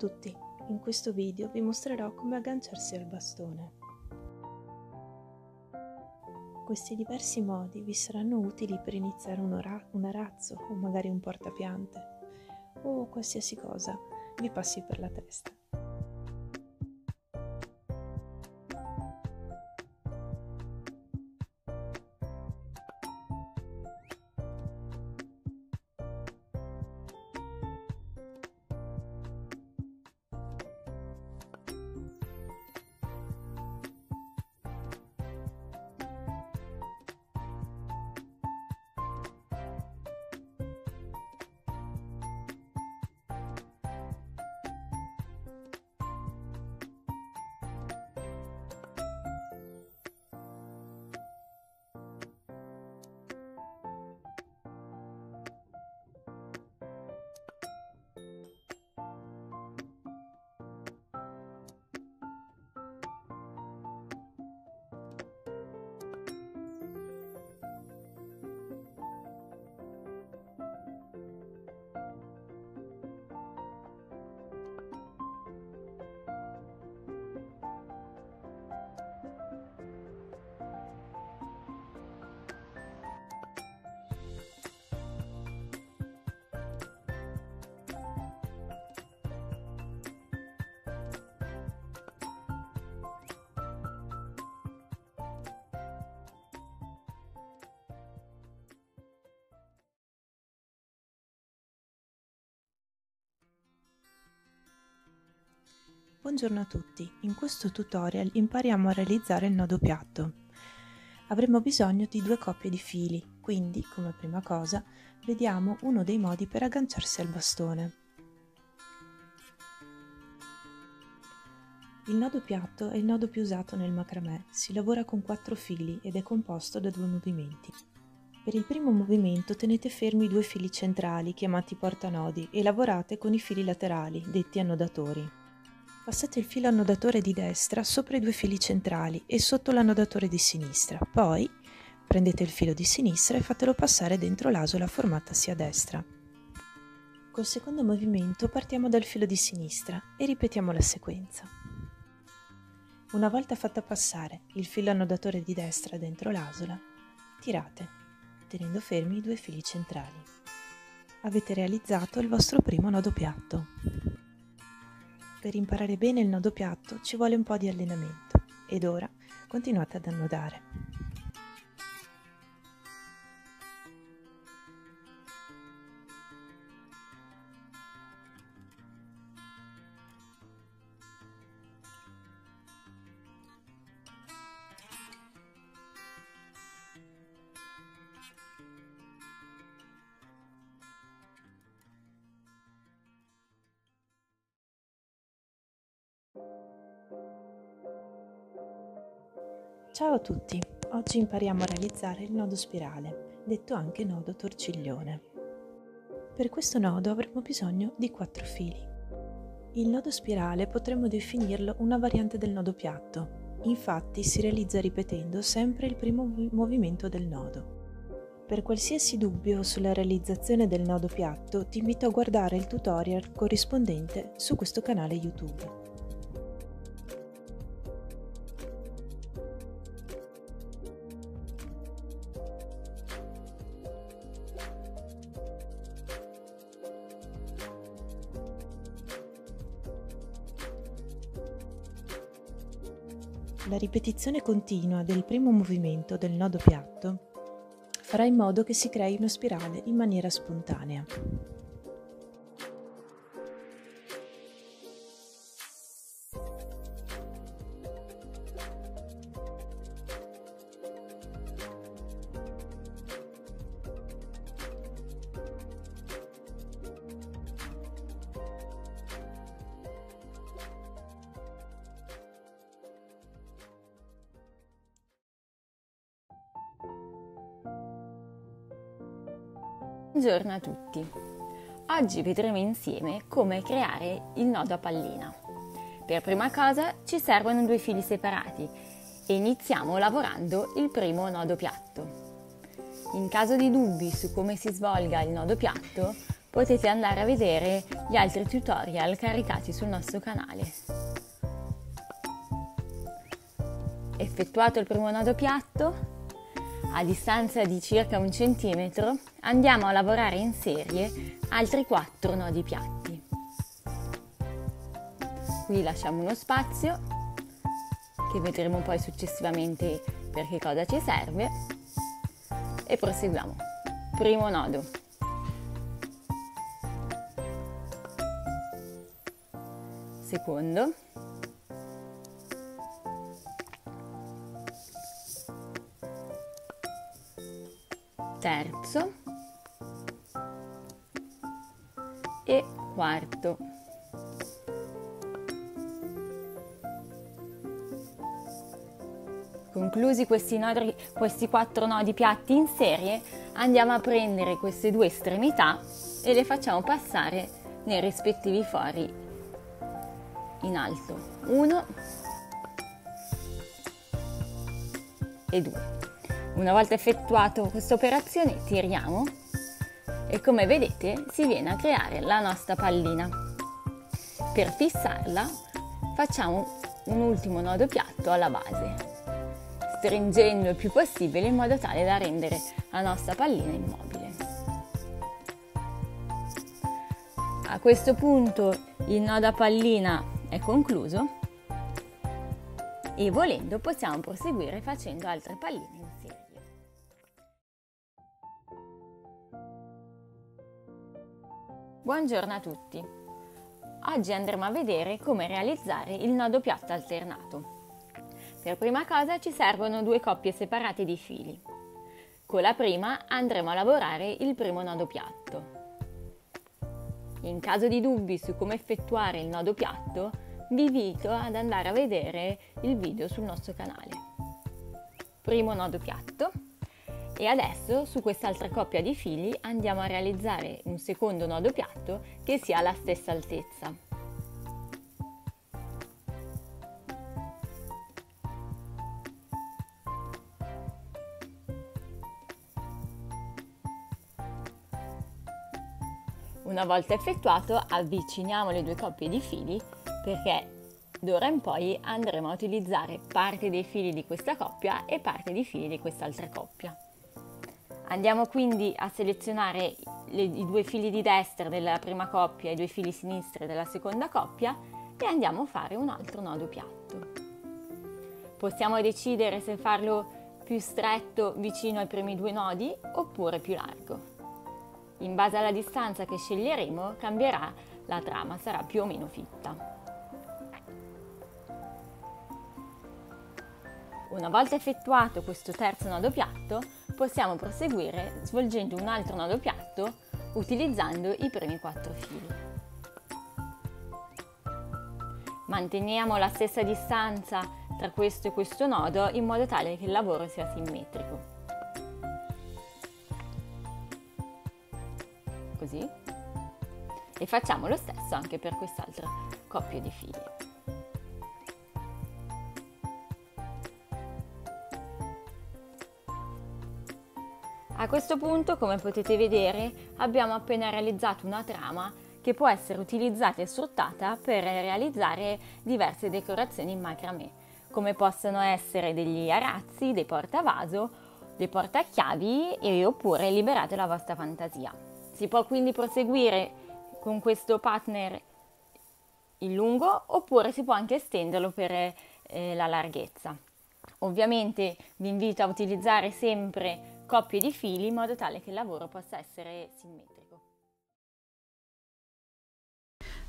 tutti, in questo video vi mostrerò come agganciarsi al bastone. Questi diversi modi vi saranno utili per iniziare un arazzo o magari un portapiante o qualsiasi cosa vi passi per la testa. Buongiorno a tutti, in questo tutorial impariamo a realizzare il nodo piatto. Avremo bisogno di due coppie di fili, quindi, come prima cosa, vediamo uno dei modi per agganciarsi al bastone. Il nodo piatto è il nodo più usato nel macramè, si lavora con 4 fili ed è composto da 2 movimenti. Per il primo movimento tenete fermi i 2 fili centrali, chiamati portanodi, e lavorate con i fili laterali, detti annodatori. Passate il filo annodatore di destra sopra i 2 fili centrali e sotto l'annodatore di sinistra, poi prendete il filo di sinistra e fatelo passare dentro l'asola formatasi a destra. Col secondo movimento partiamo dal filo di sinistra e ripetiamo la sequenza. Una volta fatta passare il filo annodatore di destra dentro l'asola, tirate, tenendo fermi i 2 fili centrali. Avete realizzato il vostro primo nodo piatto. Per imparare bene il nodo piatto ci vuole un po' di allenamento, ed ora continuate ad annodare. Ciao a tutti, oggi impariamo a realizzare il nodo spirale, detto anche nodo torciglione. Per questo nodo avremo bisogno di 4 fili. Il nodo spirale potremmo definirlo una variante del nodo piatto, infatti si realizza ripetendo sempre il primo movimento del nodo. Per qualsiasi dubbio sulla realizzazione del nodo piatto ti invito a guardare il tutorial corrispondente su questo canale YouTube. La ripetizione continua del primo movimento del nodo piatto farà in modo che si crei una spirale in maniera spontanea. Buongiorno a tutti, oggi vedremo insieme come creare il nodo a pallina. Per prima cosa ci servono 2 fili separati e iniziamo lavorando il primo nodo piatto. In caso di dubbi su come si svolga il nodo piatto potete andare a vedere gli altri tutorial caricati sul nostro canale. Effettuato il primo nodo piatto, a distanza di circa 1 centimetro, andiamo a lavorare in serie altri 4 nodi piatti. Qui lasciamo uno spazio, che vedremo poi successivamente per che cosa ci serve, e proseguiamo. Primo nodo. Secondo. Terzo e quarto. Conclusi questi 4 nodi piatti in serie, andiamo a prendere queste 2 estremità e le facciamo passare nei rispettivi fori in alto, 1 e 2. Una volta effettuato questa operazione tiriamo e, come vedete, si viene a creare la nostra pallina. Per fissarla facciamo un ultimo nodo piatto alla base, stringendo il più possibile in modo tale da rendere la nostra pallina immobile. A questo punto il nodo a pallina è concluso e, volendo, possiamo proseguire facendo altre palline in serie. Buongiorno a tutti! Oggi andremo a vedere come realizzare il nodo piatto alternato. Per prima cosa ci servono 2 coppie separate di fili. Con la prima andremo a lavorare il primo nodo piatto. In caso di dubbi su come effettuare il nodo piatto, vi invito ad andare a vedere il video sul nostro canale. Primo nodo piatto. E adesso su quest'altra coppia di fili andiamo a realizzare un secondo nodo piatto che sia alla stessa altezza. Una volta effettuato, avviciniamo le 2 coppie di fili, perché d'ora in poi andremo a utilizzare parte dei fili di questa coppia e parte dei fili di quest'altra coppia. Andiamo quindi a selezionare i 2 fili di destra della prima coppia e i 2 fili sinistri della seconda coppia e andiamo a fare un altro nodo piatto. Possiamo decidere se farlo più stretto vicino ai primi 2 nodi oppure più largo. In base alla distanza che sceglieremo cambierà la trama, sarà più o meno fitta. Una volta effettuato questo terzo nodo piatto, possiamo proseguire svolgendo un altro nodo piatto utilizzando i primi 4 fili. Manteniamo la stessa distanza tra questo e questo nodo in modo tale che il lavoro sia simmetrico. Così. E facciamo lo stesso anche per quest'altra coppia di fili. A questo punto, come potete vedere, abbiamo appena realizzato una trama che può essere utilizzata e sfruttata per realizzare diverse decorazioni in macramé, come possono essere degli arazzi, dei portavaso, dei portachiavi oppure liberate la vostra fantasia. Si può quindi proseguire con questo partner in lungo oppure si può anche estenderlo per la larghezza. Ovviamente vi invito a utilizzare sempre coppie di fili in modo tale che il lavoro possa essere simmetrico.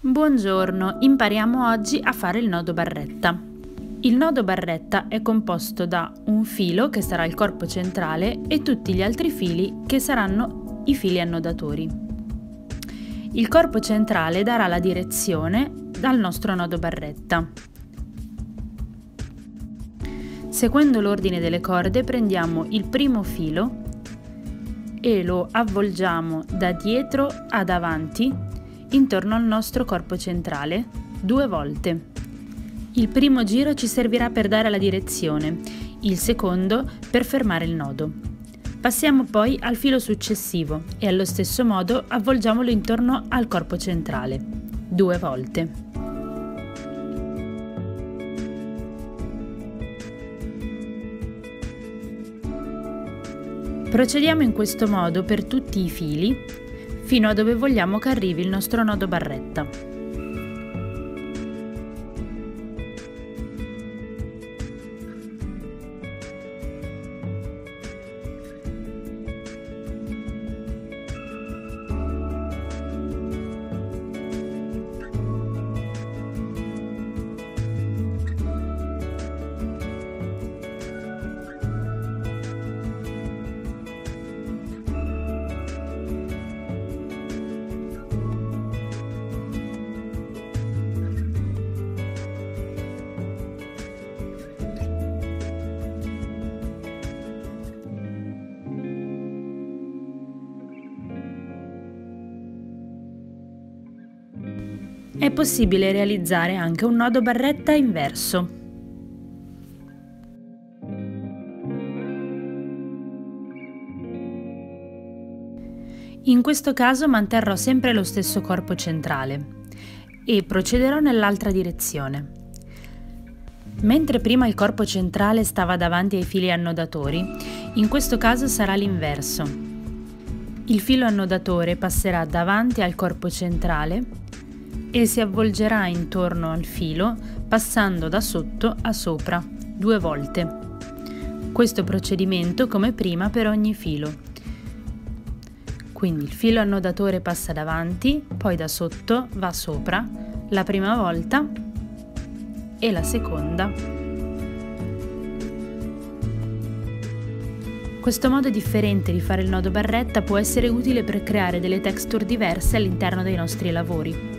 Buongiorno, impariamo oggi a fare il nodo barretta. Il nodo barretta è composto da un filo che sarà il corpo centrale e tutti gli altri fili che saranno i fili annodatori. Il corpo centrale darà la direzione dal nostro nodo barretta. Seguendo l'ordine delle corde prendiamo il primo filo e lo avvolgiamo da dietro ad avanti intorno al nostro corpo centrale 2 volte. Il primo giro ci servirà per dare la direzione, il secondo per fermare il nodo. Passiamo poi al filo successivo e allo stesso modo avvolgiamolo intorno al corpo centrale, 2 volte. Procediamo in questo modo per tutti i fili fino a dove vogliamo che arrivi il nostro nodo barretta. È possibile realizzare anche un nodo barretta inverso. In questo caso manterrò sempre lo stesso corpo centrale e procederò nell'altra direzione. Mentre prima il corpo centrale stava davanti ai fili annodatori, in questo caso sarà l'inverso. Il filo annodatore passerà davanti al corpo centrale e si avvolgerà intorno al filo passando da sotto a sopra 2 volte. Questo procedimento come prima per ogni filo. Quindi il filo annodatore passa davanti, poi da sotto va sopra la prima volta e la seconda. Questo modo differente di fare il nodo barretta può essere utile per creare delle texture diverse all'interno dei nostri lavori.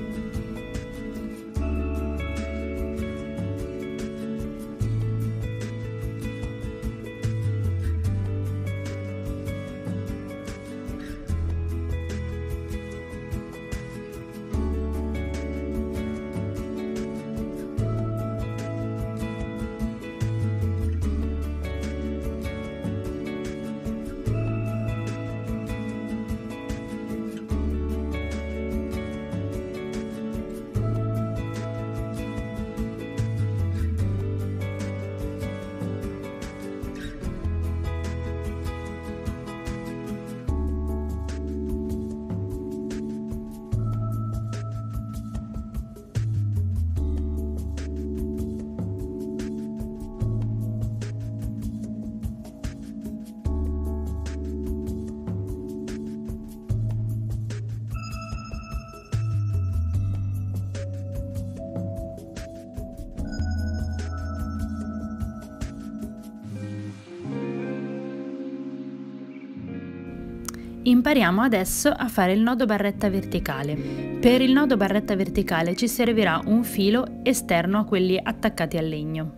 Impariamo adesso a fare il nodo barretta verticale. Per il nodo barretta verticale ci servirà un filo esterno a quelli attaccati al legno.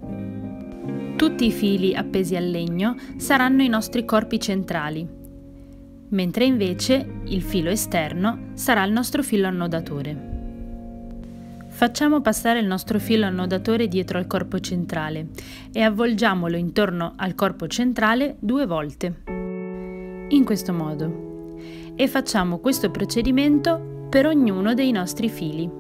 Tutti i fili appesi al legno saranno i nostri corpi centrali, mentre invece il filo esterno sarà il nostro filo annodatore. Facciamo passare il nostro filo annodatore dietro al corpo centrale e avvolgiamolo intorno al corpo centrale 2 volte. In questo modo. E facciamo questo procedimento per ognuno dei nostri fili.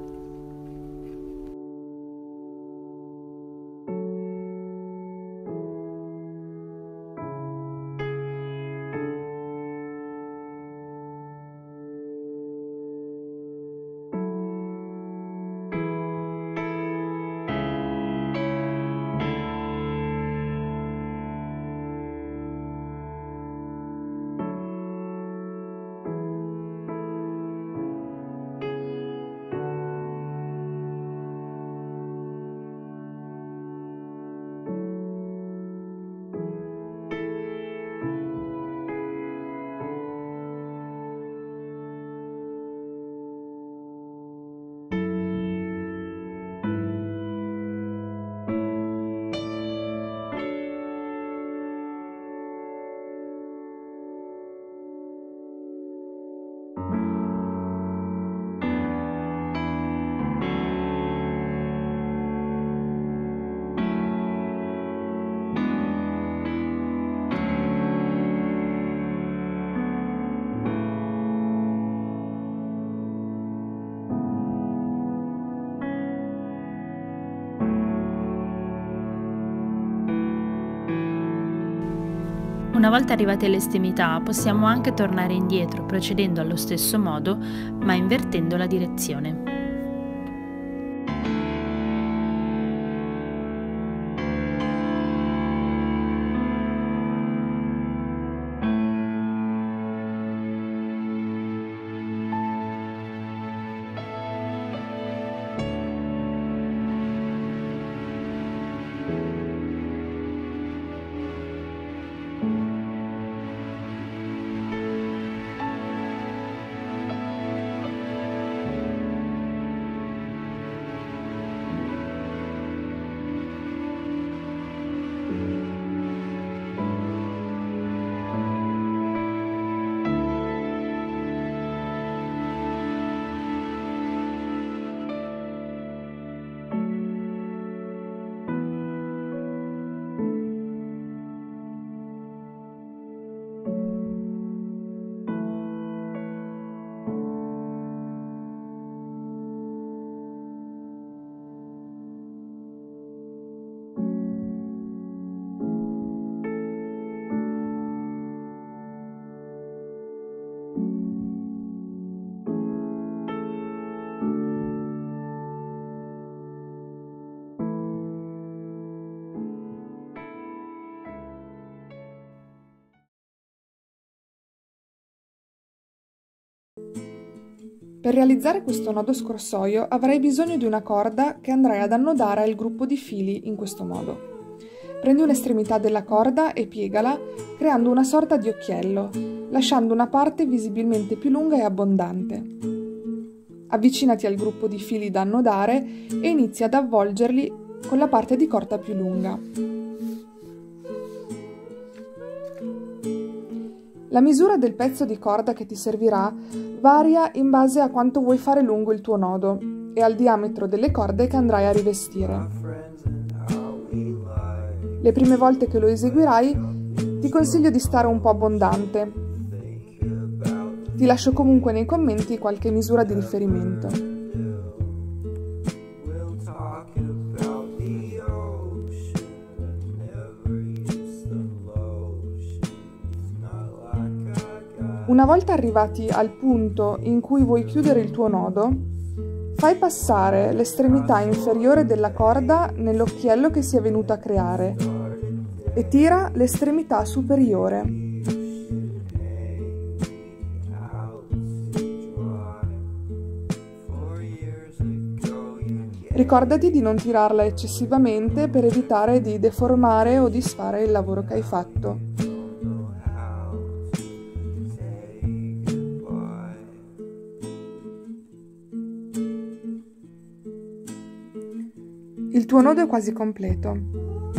Una volta arrivati all'estremità possiamo anche tornare indietro procedendo allo stesso modo ma invertendo la direzione. Per realizzare questo nodo scorsoio avrai bisogno di una corda che andrai ad annodare al gruppo di fili in questo modo. Prendi un'estremità della corda e piegala creando una sorta di occhiello, lasciando una parte visibilmente più lunga e abbondante. Avvicinati al gruppo di fili da annodare e inizia ad avvolgerli con la parte di corda più lunga. La misura del pezzo di corda che ti servirà varia in base a quanto vuoi fare lungo il tuo nodo e al diametro delle corde che andrai a rivestire. Le prime volte che lo eseguirai ti consiglio di stare un po' abbondante. Ti lascio comunque nei commenti qualche misura di riferimento. Una volta arrivati al punto in cui vuoi chiudere il tuo nodo, fai passare l'estremità inferiore della corda nell'occhiello che si è venuto a creare e tira l'estremità superiore. Ricordati di non tirarla eccessivamente per evitare di deformare o disfare il lavoro che hai fatto. Il tuo nodo è quasi completo.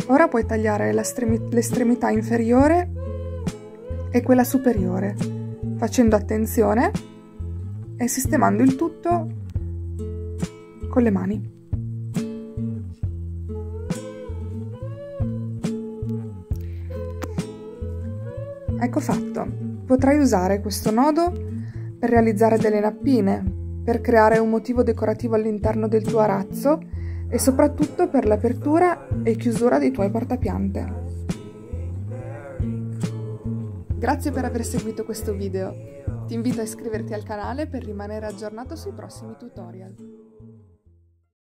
Ora puoi tagliare l'estremità inferiore e quella superiore, facendo attenzione e sistemando il tutto con le mani. Ecco fatto. Potrai usare questo nodo per realizzare delle nappine, per creare un motivo decorativo all'interno del tuo arazzo e soprattutto per l'apertura e chiusura dei tuoi portapiante. Grazie per aver seguito questo video. Ti invito a iscriverti al canale per rimanere aggiornato sui prossimi tutorial.